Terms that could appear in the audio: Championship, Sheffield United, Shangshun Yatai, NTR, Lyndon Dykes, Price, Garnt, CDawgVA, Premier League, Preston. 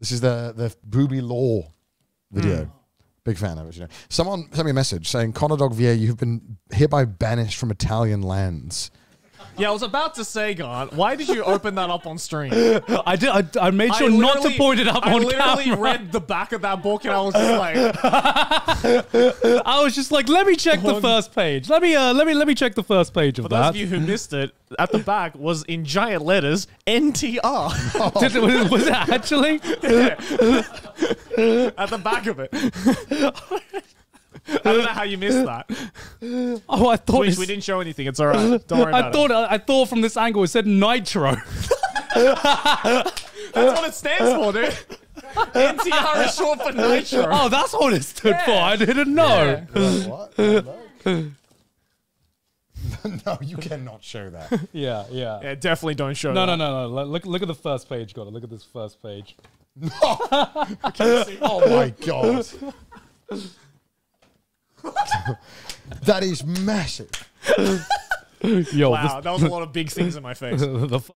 This is the Booby Law video. Mm. Big fan of it, you know. Someone sent me a message saying, CDawgVA, you've been hereby banished from Italian lands. Yeah, I was about to say, Garnt, why did you open that up on stream? I did. I made sure not to point it up on camera. I literally read the back of that book and I was just like... I was just like, let me check the first page. Let me check the first page of that. For those of you who missed it, at the back was in giant letters, NTR. Oh. Was it actually? Yeah. At the back of it. I don't know how you missed that. Oh, I thought we didn't show anything. It's all right. Don't worry about it. I thought from this angle it said Nitro. That's what it stands for, dude. NTR is short for Nitro. Oh, that's what it stood for. I didn't know. Yeah. What? No, you cannot show that. Yeah, definitely don't show that. No. Look at the first page, God. Look at this first page. No. Oh my God. That is massive. Yo, wow, that was a lot of big things in my face.